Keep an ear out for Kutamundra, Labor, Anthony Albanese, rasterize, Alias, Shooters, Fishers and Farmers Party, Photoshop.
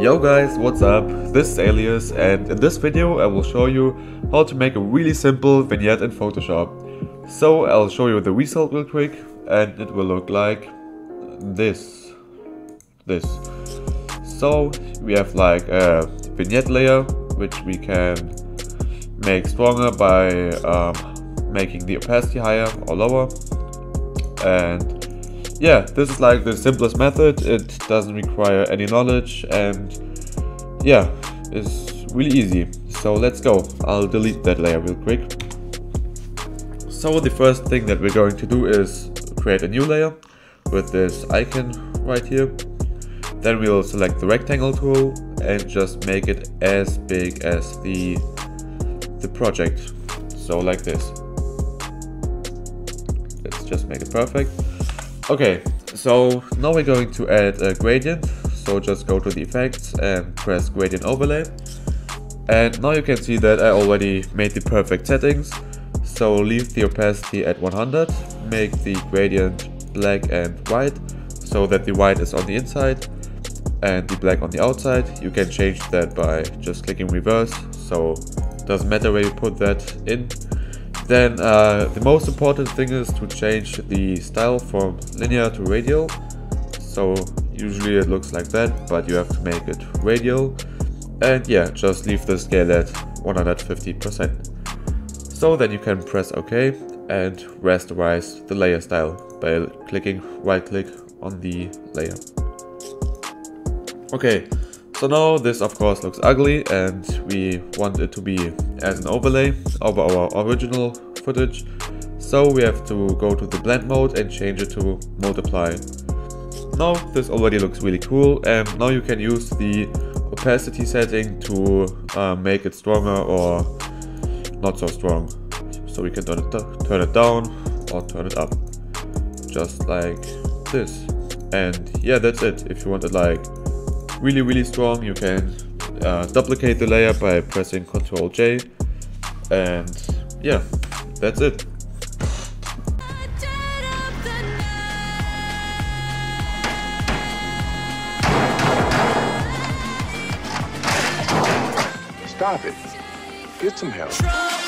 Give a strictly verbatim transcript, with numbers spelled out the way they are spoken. Yo guys, what's up? This is Alias, and in this video I will show you how to make a really simple vignette in Photoshop. So I'll show you the result real quick, and it will look like this. This. So we have like a vignette layer, which we can make stronger by um, making the opacity higher or lower. And yeah, this is like the simplest method. It doesn't require any knowledge, and yeah, it's really easy. So let's go. I'll delete that layer real quick. So the first thing that we're going to do is create a new layer with this icon right here. Then we'll select the rectangle tool and just make it as big as the, the project. So like this. Let's just make it perfect. Okay, so now we're going to add a gradient, so just go to the effects and press gradient overlay. And now you can see that I already made the perfect settings. So leave the opacity at one hundred, make the gradient black and white, so that the white is on the inside and the black on the outside. You can change that by just clicking reverse, so it doesn't matter where you put that in. Then uh, the most important thing is to change the style from linear to radial. So usually it looks like that, but you have to make it radial. And yeah, just leave the scale at one hundred fifty percent. So then you can press OK and rasterize the layer style by clicking right click on the layer. Okay, so now this of course looks ugly, and we want it to be as an overlay over our original footage, so we have to go to the blend mode and change it to multiply. Now this already looks really cool, and now you can use the opacity setting to uh, make it stronger or not so strong. So we can turn it, turn it down or turn it up, just like this. And yeah, that's it. If you want it like really really strong, you can Uh, duplicate the layer by pressing control J, and yeah, that's it. Stop it. Get some help.